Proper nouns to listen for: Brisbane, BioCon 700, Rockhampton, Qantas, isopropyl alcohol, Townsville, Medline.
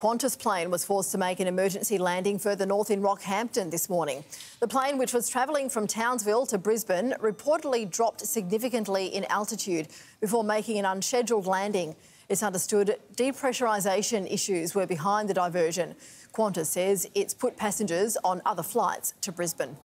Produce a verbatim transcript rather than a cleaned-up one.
Qantas plane was forced to make an emergency landing further north in Rockhampton this morning. The plane, which was travelling from Townsville to Brisbane, reportedly dropped significantly in altitude before making an unscheduled landing. It's understood depressurisation issues were behind the diversion. Qantas says it's put passengers on other flights to Brisbane.